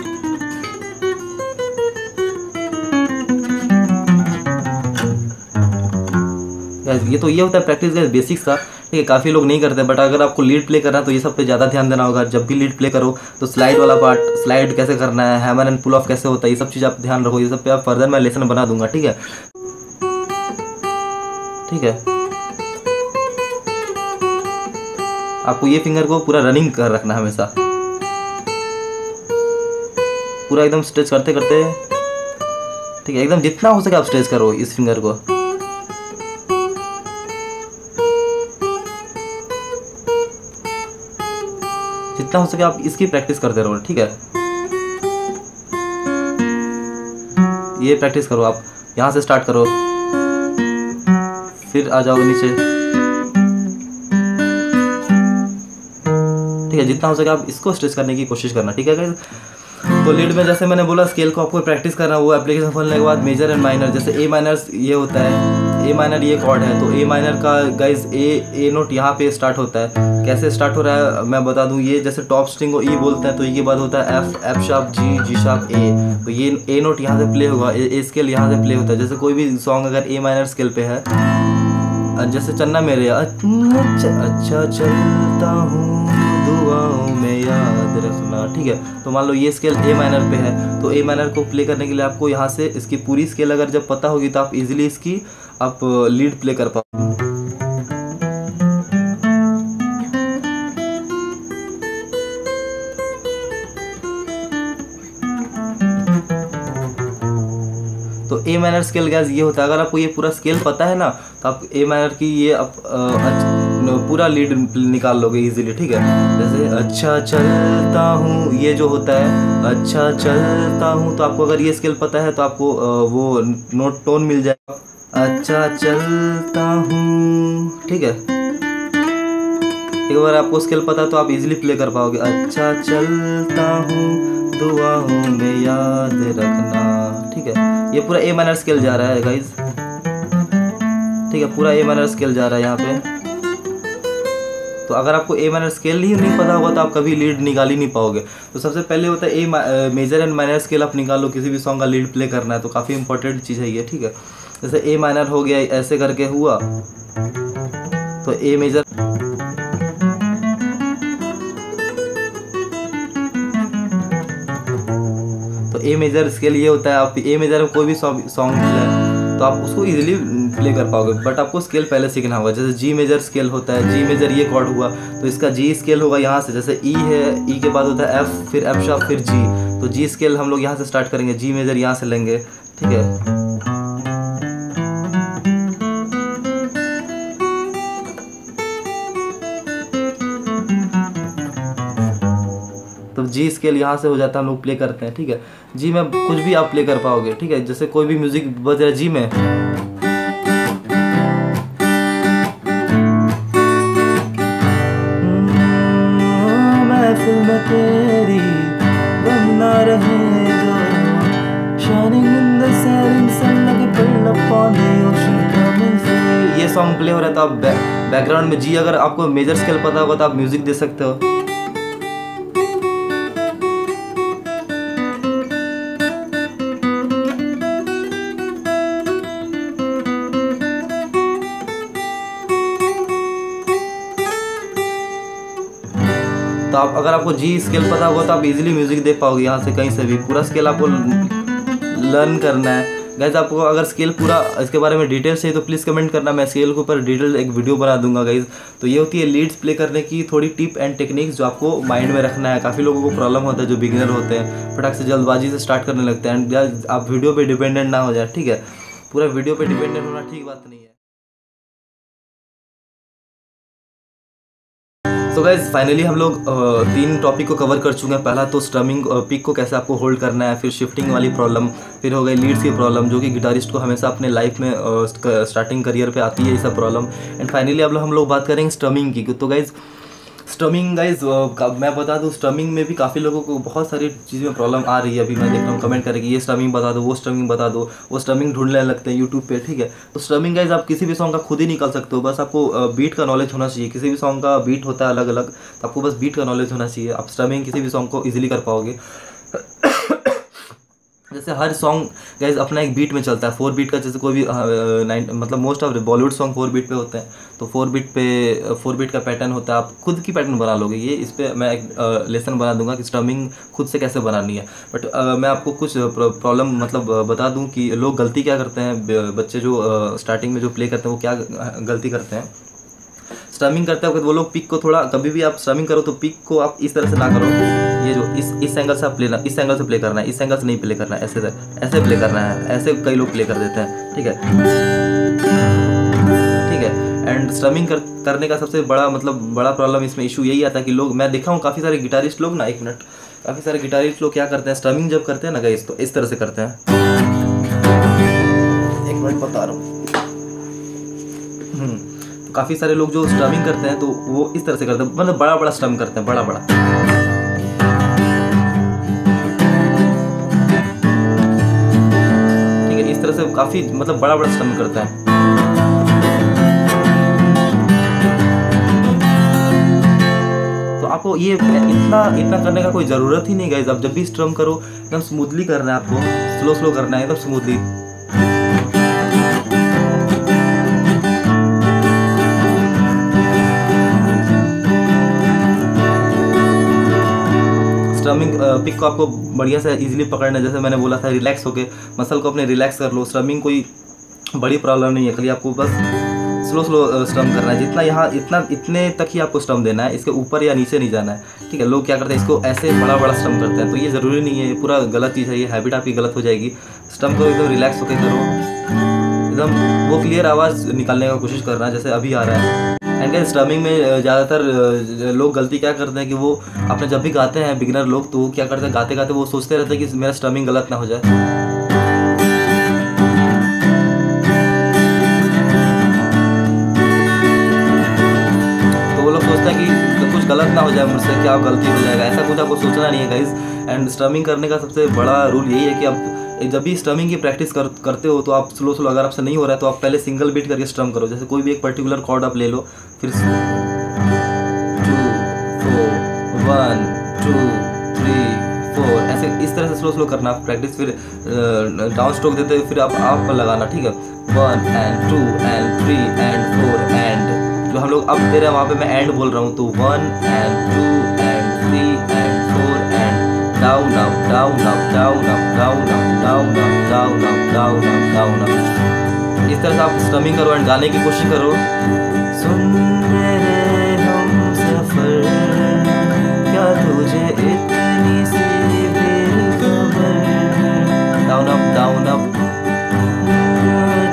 ये तो ये होता है प्रैक्टिस का बेसिक्स का। ठीक है, काफ़ी लोग नहीं करते, बट अगर आपको लीड प्ले करना है तो ये सब पे ज़्यादा ध्यान देना होगा। जब भी लीड प्ले करो तो स्लाइड वाला पार्ट, स्लाइड कैसे करना है, हैमर एंड पुल ऑफ कैसे होता है, ये सब चीज़ आप ध्यान रखो। ये सब पे आप फर्दर मैं लेसन बना दूंगा, ठीक है। ठीक है, आपको ये फिंगर को पूरा रनिंग कर रखना है हमेशा, पूरा एकदम स्ट्रेच करते करते, ठीक है। एकदम जितना हो सके आप स्ट्रेच करो इस फिंगर को, जितना हो सके आप इसकी प्रैक्टिस करते रहो, ठीक है। ये प्रैक्टिस करो, आप यहाँ से स्टार्ट करो, फिर आ जाओगे नीचे, ठीक है। जितना हो सके आप इसको स्ट्रेच करने की कोशिश करना, ठीक है गाइस। तो लीड में जैसे मैंने बोला स्केल को आपको प्रैक्टिस करना, वो एप्लीकेशन खोलने के बाद मेजर एंड माइनर, जैसे ए माइनर ये होता है, ए माइनर ये कॉर्ड है, तो ए माइनर का गाइज ए नोट यहाँ पे स्टार्ट होता है। कैसे स्टार्ट हो रहा है मैं बता दूँ। ये जैसे टॉप स्ट्रिंग को ई बोलते हैं, तो ई के बाद होता है F, F sharp G, G sharp A, तो ये ए नोट यहाँ से प्ले होगा, ए स्केल यहाँ से प्ले होता है। जैसे कोई भी सॉन्ग अगर ए माइनर स्केल पे है, जैसे चन्ना मेरे अच्छा चलता हूँ दुआओं में याद रखना, ठीक है। तो मान लो ये स्केल ए माइनर पे है, तो ए माइनर को प्ले करने के लिए आपको यहाँ से इसकी पूरी स्केल अगर जब पता होगी तो आप इजीली इसकी आप लीड प्ले कर पाओ। तो ए माइनर स्केल गाइस ये होता है। अगर आपको ये पूरा स्केल पता है ना, तो आप ए माइनर की ये आप पूरा लीड निकाल लोगे इजीली, ठीक है। जैसे अच्छा चलता हूँ, ये जो होता है अच्छा चलता हूँ, तो आपको अगर ये स्केल पता है तो आपको वो नोट टोन मिल जाएगा, अच्छा चलता हूँ, ठीक है। एक बार आपको स्केल पता है तो आप इजीली प्ले कर पाओगे। अच्छा चलता हूँ दुआओं में याद रखना, ठीक है। ये पूरा ए माइनर स्केल जा रहा है गाइज, ठीक है, पूरा ए माइनर स्केल जा रहा है यहाँ पे। तो अगर आपको ए माइनर स्केल ही नहीं पता होगा तो आप कभी लीड निकाल ही नहीं पाओगे। तो सबसे पहले होता है A major and minor scale आप निकालो, किसी भी सॉन्ग का लीड प्ले करना है तो काफ़ी इंपॉर्टेंट चीज़ है ये, ठीक है। जैसे ए माइनर हो गया, ऐसे करके हुआ, तो A major, A major scale ये होता है। आप ए मेजर कोई भी सॉन्ग है तो आप उसको इजीली प्ले कर पाओगे, बट आपको स्केल पहले सीखना होगा। जैसे जी मेजर स्केल होता है, जी मेजर ये कॉर्ड हुआ, तो इसका जी स्केल होगा यहाँ से। जैसे ई है, ई के बाद होता है एफ, फिर एफ शार्प, फिर जी, तो जी स्केल हम लोग यहाँ से स्टार्ट करेंगे, जी मेजर यहाँ से लेंगे, ठीक है। जी स्केल यहाँ से हो जाता है, हम लोग प्ले करते हैं, ठीक है। जी में कुछ भी आप प्ले कर पाओगे, ठीक है। जैसे कोई भी म्यूजिक बज रहा है जी में, महफिल में तेरी गम ना रहे जो shining in the setting sun like a pearl upon the ocean coming free, ये सॉन्ग प्ले हो रहा है। तो आप बैकग्राउंड में जी, अगर आपको मेजर स्केल पता होगा तो आप म्यूजिक दे सकते हो। तो आप अगर आपको जी स्केल पता होगा तो आप इजीली म्यूजिक दे पाओगे, यहाँ से कहीं से भी। पूरा स्केल आपको लर्न करना है गाइज। आपको अगर स्केल पूरा इसके बारे में डिटेल चाहिए तो प्लीज़ कमेंट करना, मैं स्केल के ऊपर डिटेल एक वीडियो बना दूंगा गाइज। तो ये होती है लीड्स प्ले करने की थोड़ी टिप एंड टेक्निक्स जो आपको माइंड में रखना है। काफ़ी लोगों को प्रॉब्लम होता है जो बिगिनर होते हैं, फटाक से जल्दबाजी से स्टार्ट करने लगते हैं। एंड आप वीडियो पर डिपेंडेंट ना हो जाए, ठीक है। पूरा वीडियो पर डिपेंडेंट होना ठीक बात नहीं है। तो गाइज़ फाइनली हम लोग 3 टॉपिक को कवर कर चुके हैं। पहला तो स्ट्रमिंग पिक को कैसे आपको होल्ड करना है, फिर शिफ्टिंग वाली प्रॉब्लम, फिर हो गई लीड्स की प्रॉब्लम जो कि गिटारिस्ट को हमेशा अपने लाइफ में स्टार्टिंग करियर पे आती है ये सब प्रॉब्लम। एंड फाइनली अब हम लोग बात करेंगे स्ट्रमिंग की। तो गाइज़ स्ट्रमिंग मैं बता दूँ, स्ट्रमिंग में भी काफ़ी लोगों को बहुत सारी चीज़ में प्रॉब्लम आ रही है। अभी मैं देख रहा हूँ कमेंट करके ये स्ट्रमिंग बता दो, वो स्ट्रमिंग बता दो, वो स्ट्रमिंग ढूंढने लगते हैं यूट्यूब पे, ठीक है। तो स्ट्रमिंग गाइज आप किसी भी सॉन्ग का खुद ही निकाल सकते हो, बस आपको बीट का नॉलेज होना चाहिए। किसी भी सॉन्ग का बीट होता है अलग अलग, तो आपको बस बीट का नॉलेज होना चाहिए, आप स्ट्रमिंग किसी भी सॉन्ग को ईजिली कर पाओगे। जैसे हर सॉन्ग गाइज अपना एक बीट में चलता है, 4 बीट का। जैसे कोई भी most of Bollywood song 4 beat पे होते हैं, तो 4 बिट पे 4 बिट का पैटर्न होता है, आप खुद की पैटर्न बना लोगे। ये इस पर मैं एक लेसन बना दूंगा कि स्ट्रमिंग खुद से कैसे बनानी है। बट मैं आपको कुछ प्रॉब्लम मतलब बता दूं कि लोग गलती क्या करते हैं, बच्चे जो स्टार्टिंग में जो प्ले करते हैं वो क्या गलती करते हैं। स्ट्रमिंग करते हैं वो लोग पिक को थोड़ा, कभी भी आप स्ट्रमिंग करो तो पिक को आप इस तरह से ना करो, ये जो इस एंगल से आप प्ले, इस एंगल से प्ले करना है, इस एंगल से नहीं प्ले करना है, ऐसे ऐसे प्ले करना है, ऐसे कई लोग प्ले कर देते हैं। ठीक है। एंड स्ट्रमिंग करने का सबसे बड़ा बड़ा प्रॉब्लम इसमें इशू यही आता है कि लोग, मैं देखा हूँ काफ़ी सारे गिटारिस्ट लोग ना, काफ़ी सारे गिटारिस्ट लोग क्या करते हैं, स्ट्रमिंग जब करते हैं ना गाइस तो इस तरह से करते हैं। एक मिनट बता रहा हूँ। तो काफ़ी सारे लोग जो स्ट्रमिंग करते हैं तो वो इस तरह से करते हैं, मतलब बड़ा स्ट्रम करते हैं, बड़ा। ठीक है, इस तरह से काफ़ी मतलब बड़ा स्ट्रम करते हैं। आपको ये इतना करने का कोई ज़रूरत ही नहीं गाइस। आप जब भी स्ट्रम करो एकदम स्मूथली करना है, आपको स्लो करना है, एकदम स्मूथली। स्ट्रमिंग पिक को आपको बढ़िया से इजीली पकड़ना है, जैसे मैंने बोला था रिलैक्स होके मसल को अपने रिलैक्स कर लो। स्ट्रमिंग कोई बड़ी प्रॉब्लम नहीं है, खाली आपको बस स्लो स्ट्रम करना है, जितना यहाँ इतने तक ही आपको स्ट्रम देना है, इसके ऊपर या नीचे नहीं जाना है। ठीक है, लोग क्या करते हैं इसको ऐसे बड़ा स्ट्रम करते हैं, तो ये ज़रूरी नहीं है, पूरा गलत चीज़ है, ये हैबिट आपकी गलत हो जाएगी। स्ट्रम को एकदम रिलैक्स होकर करो, एकदम वो क्लियर आवाज़ निकालने का कोशिश करना जैसे अभी आ रहा है। एंड स्ट्रमिंग में ज़्यादातर लोग गलती क्या करते हैं कि वो अपने जब भी गाते हैं बिगिनर लोग, तो वो क्या करते हैं गाते गाते वो सोचते रहते हैं कि मेरा स्ट्रमिंग गलत ना हो जाए। गलत ना हो जाए मुझसे, क्या गलती हो जाएगा, ऐसा कुछ आपको सोचना नहीं है गाइस। एंड स्ट्रमिंग करने का सबसे बड़ा रूल यही है कि आप जब भी स्ट्रमिंग की प्रैक्टिस करते हो तो आप स्लो अगर आपसे नहीं हो रहा है तो आप पहले सिंगल बीट करके स्ट्रम करो। जैसे कोई भी एक पर्टिकुलर कॉर्ड आप ले लो, फिर 2 4 1 2 3 4 ऐसे इस तरह से स्लो करना आप प्रैक्टिस, फिर डाउन स्ट्रोक देते हुए फिर आप पर लगाना। ठीक है, 1 एंड 2 एंड 3 एंड 4 एंड जो हम लोग अब दे रहे हैं वहाँ पे मैं एंड बोल रहा हूँ, तो 1 and 2 and 3 and 4 and down up down up down up down up down up down up down up down up. इस तरह से आप स्ट्रमिंग करो एंड गाने की कोशिश करो। सुन मेरे हम सफर, क्या तुझे इतनी सी बेखबर, डाउन अप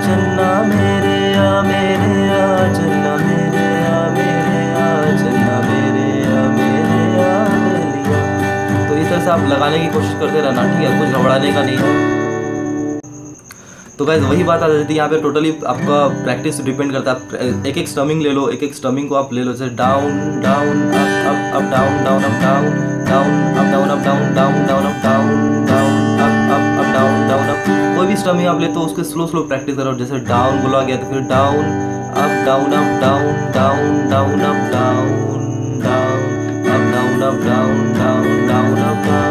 चन्ना मेरे आ मेरे आ चन्ना आप लगाने की कोशिश करते रहना। ठीक है, कुछ घबराने का नहीं है। तो गाइस वही बात आ जाती है यहाँ पे, टोटली आपका प्रैक्टिस डिपेंड करता है। एक स्ट्रमिंग ले लो, एक स्ट्रमिंग को आप ले लो, जैसे down down up down down up down down up down up down down down up down down up down down up. कोई भी स्ट्रमिंग आप ले तो उसके स्लो प्रैक्टिस करो, जैसे डाउन बोला गया तो फिर down up down up down down down up down down down down down down up down.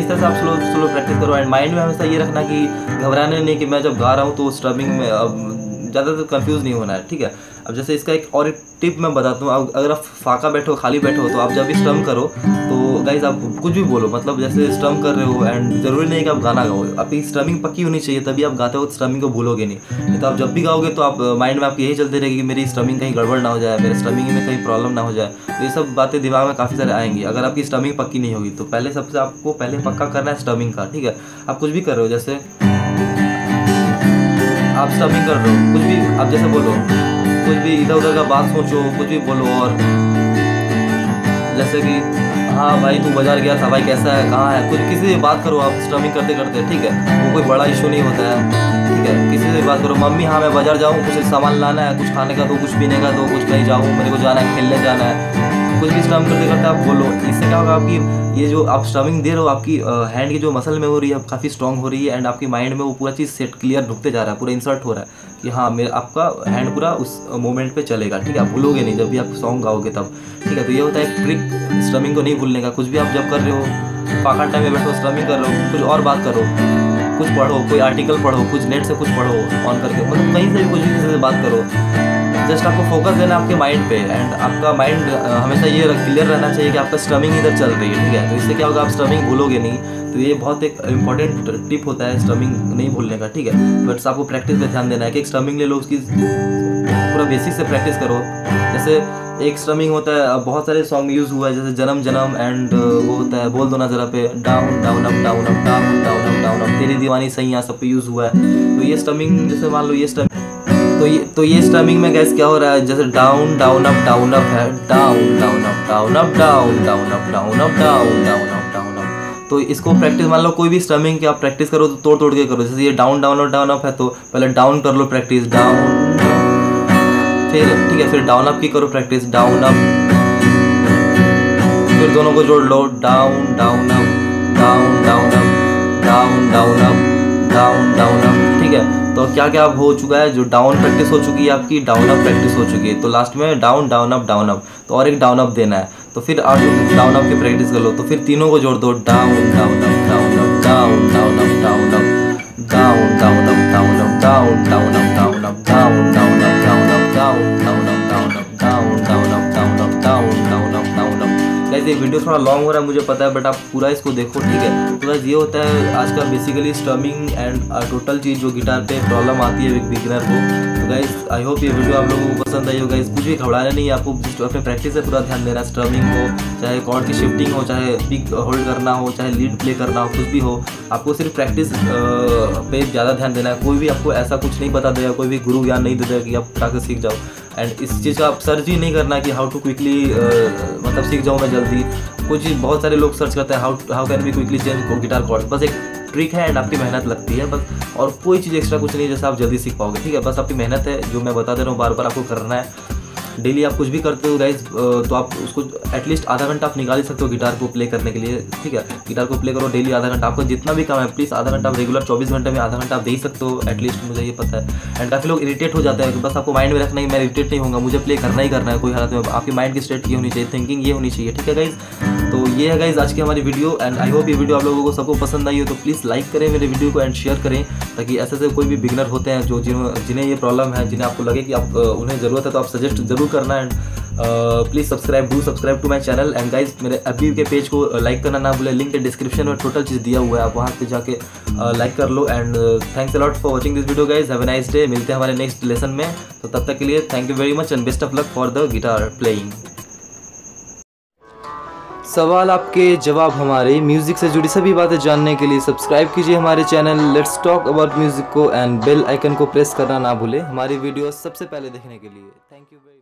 इस तरह से आप स्लो प्रैक्टिस करो। एंड माइंड में हमेशा ये रखना कि घबराने नहीं, कि मैं जब गा रहा हूँ तो स्ट्रमिंग में अब ज़्यादातर कंफ्यूज नहीं होना है। ठीक है, अब जैसे इसका एक और एक टिप मैं बताता हूँ। अगर आप फाका बैठो, खाली बैठो, तो आप जब भी स्ट्रम करो तो गाइज आप कुछ भी बोलो, मतलब जैसे स्ट्रम कर रहे हो, एंड ज़रूरी नहीं कि आप गाना गाओ, आपकी स्ट्रमिंग पक्की होनी चाहिए तभी आप गाते हो, स्ट्रमिंग को भूलोगे नहीं। तो आप जब भी गाओगे तो आप माइंड में आपकी यही चलती रहेगी कि मेरी स्ट्रमिंग कहीं गड़बड़ ना हो जाए, मेरे स्ट्रमिंग में कहीं प्रॉब्लम ना हो जाए। तो ये सब बातें दिमाग में काफ़ी सारे आएंगी अगर आपकी स्ट्रमिंग पक्की नहीं होगी तो। पहले सबसे आपको पहले पक्का करना है स्ट्रमिंग का। ठीक है, आप कुछ भी कर रहे हो, जैसे आप स्ट्रमिंग कर रहे हो, कुछ भी आप जैसे बोलो, कुछ भी इधर उधर का बात सोचो, कुछ भी बोलो, और जैसे कि हाँ भाई तू बाजार गया था, भाई कैसा है, कहाँ है, कुछ किसी से बात करो आप स्ट्रमिंग करते करते। ठीक है, वो कोई बड़ा इशू नहीं होता है। ठीक है, किसी से बात करो, मम्मी हाँ मैं बाजार जाऊँ, कुछ सामान लाना है, कुछ खाने का दो, कुछ पीने का दो, कुछ कहीं जाऊँ, मेरे को जाना है, खेलने जाना है, कुछ भी स्ट्रम करते करते आप बोलो। इससे क्या होगा, आपकी ये जो आप स्ट्रमिंग दे रहे हो, आपकी हैंड की जो मसल में हो रही है काफ़ी स्ट्रॉन्ग हो रही है, एंड आपकी माइंड में वो पूरा चीज़ सेट क्लियर ढुकते जा रहा है, पूरा इंसर्ट हो रहा है कि हाँ मेरा आपका हैंड पूरा उस मोमेंट पे चलेगा। ठीक है, आप भूलोगे नहीं जब भी आप सॉन्ग गाओगे तब। ठीक है, तो ये होता है ट्रिक स्ट्रमिंग को नहीं भूलने का। कुछ भी आप जब कर रहे हो, पाखंड टाइम में बैठो, स्ट्रमिंग कर रहे हो, कुछ और बात करो, कुछ पढ़ो, कोई आर्टिकल पढ़ो, कुछ नेट से कुछ पढ़ो ऑन करके, मतलब कहीं से भी कुछ भी किसी से बात करो। जस्ट आपको फोकस देना आपके माइंड पे, एंड आपका माइंड हमेशा ये क्लियर रहना चाहिए कि आपका स्ट्रमिंग इधर चल रही है, ठीक है। तो इससे क्या होगा, आप स्ट्रमिंग भूलोगे नहीं। तो ये बहुत एक इंपॉर्टेंट टिप होता है स्ट्रमिंग नहीं भूलने का, ठीक है। बट आपको प्रैक्टिस पर ध्यान देना है कि एक स्ट्रमिंग ले लो, उसकी पूरा बेसिक से प्रैक्टिस करो। जैसे एक स्ट्रमिंग होता है, बहुत सारे सॉन्ग में यूज़ हुआ है, जैसे जन्म जन्म, एंड वो होता है बोल दो ना जरा पे, down down up down up down down up down up, तेरी दीवानी सही, यहाँ सब पे यूज़ हुआ है। तो ये स्ट्रमिंग, जैसे मान लो ये स्ट्रमिंग, तो ये स्ट्रमिंग में गैस क्या हो रहा है, जैसे down down up down up है, down down up down up down down up down up down down up down up. तो इसको प्रैक्टिस, मान लो कोई भी स्ट्रमिंग की आप प्रैक्टिस करो तो तोड़ तोड़ के करो। जैसे ये down down up down up है, तो पहले डाउन कर लो प्रैक्टिस, डाउन, फिर ठीक है, फिर डाउन अप की करो प्रैक्टिस, डाउन अप, फिर दोनों को जोड़ लो, down down up down down up down down up down down up, ठीक है। तो क्या क्या अब हो चुका है, जो डाउन प्रैक्टिस हो चुकी है आपकी, डाउन अप प्रैक्टिस हो चुकी है, तो लास्ट में down down up down up, तो और एक डाउन अप देना है। तो फिर आप डाउन अप की प्रैक्टिस कर लो, तो फिर तीनों को जोड़ दो, down down up down up down down up down up down down up down up down down up down up down down up down up down down up down up down down up down up down down up down up. Guys ये video थोड़ा long हो रहा है मुझे पता है, but आप पूरा इसको देखो, ठीक है। तो गाइस ये होता है आज का बेसिकली स्ट्रमिंग एंड टोटल चीज़ जो गिटार पे प्रॉब्लम आती है बिगिनर को। तो गाइस आई होप ये वीडियो आप लोगों को पसंद आई हो। गाइस कुछ भी घबराना नहीं है आपको, अपने प्रैक्टिस पे पूरा ध्यान देना, स्ट्रमिंग हो, चाहे कॉर्ड की शिफ्टिंग हो, चाहे पिक होल्ड करना हो, चाहे लीड प्ले करना हो, कुछ भी हो, आपको सिर्फ प्रैक्टिस पे ज़्यादा ध्यान देना है। कोई भी आपको ऐसा कुछ नहीं बता देगा, कोई भी गुरु ज्ञान नहीं दे देगा कि आप जाकर सीख जाओ। एंड इस चीज़ का आप सर्च ही नहीं करना कि हाउ टू क्विकली मतलब सीख जाऊँ मैं जल्दी। कुछ बहुत सारे लोग सर्च करते हैं how can be quickly change guitar chords, बस एक ट्रिक है एंड आपकी मेहनत लगती है बस, और कोई चीज़ एक्स्ट्रा कुछ नहीं, जैसे आप जल्दी सीख पाओगे, ठीक है। बस आपकी मेहनत है, जो मैं बता दे रहा हूँ बार बार आपको करना है। डेली आप कुछ भी करते हो गाइज, तो आप उसको एटलीस्ट आधा घंटा आप निकाल ही सकते हो गिटार को प्ले करने के लिए, ठीक है। गिटार को प्ले करो डेली आधा घंटा, आपको जितना भी काम है प्लीज़ आधा घंटा आप रेगुलर 24 घंटे में आधा घंटा आप दे ही सकते हो एटलीस्ट, मुझे ये पता है। एंड काफ़ी लोग इरिटेट हो जाते हैं, तो बस आपको माइंड में रखना है मैं इरिटेट नहीं होगा, मुझे प्ले करना ही करना है कोई हालत में। आपकी माइंड की स्टेट ये होनी चाहिए, थिंकिंग ये होनी चाहिए, ठीक है गाइज। तो ये है गाइज आज की हमारी वीडियो, एंड आई होप ये वीडियो आप लोगों को सबको पसंद आई हो। तो प्लीज़ लाइक करें मेरे वीडियो को एंड शेयर करें, ताकि ऐसे से कोई भी बिगिनर होते हैं जो जिन्हें ये प्रॉब्लम है, जिन्हें आपको लगे कि आप उन्हें ज़रूरत है, तो आप सजेस्ट ज़रूर करना। And please subscribe to my channel, and guys मेरे अभी के पेज को लाइक करना ना भूलें। लिंक डिस्क्रिप्शन में टोटल चीज़ दिया हुआ है, आप वहाँ पे जाके लाइक कर लो। And thanks a lot for watching this video guys, have a nice day. मिलते हैं हमारे नेक्स्ट लेसन में, तो तब तक के लिए thank you very much and best of luck for the guitar playing. सवाल आपके, जवाब हमारे। म्यूज़िक से जुड़ी सभी बातें जानने के लिए सब्सक्राइब कीजिए हमारे channel let's talk about music को, एंड बेल आइकन को प्रेस करना ना भूलें हमारी वीडियो सबसे पहले देखने के लिए। Thank you.